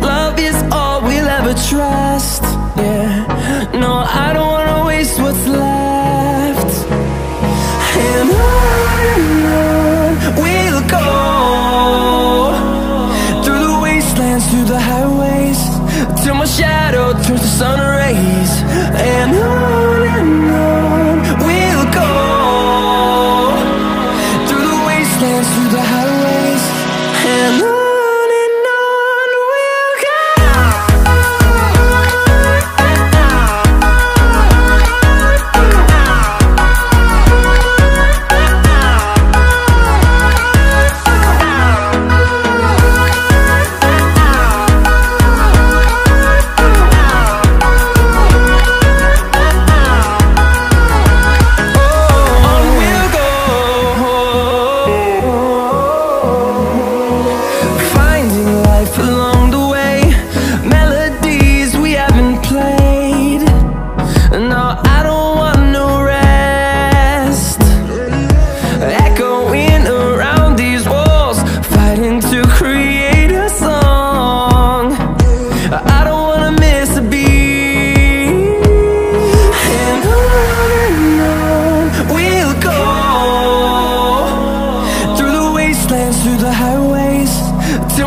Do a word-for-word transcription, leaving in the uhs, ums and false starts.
love is all we'll ever trust. Yeah, no, I don't wanna waste what's left. And on we'll go, through the wastelands, through the highways, till my shadow turns to sun rays. And on and on we'll go, through the wastelands, through the highways, and on. Through the highways, till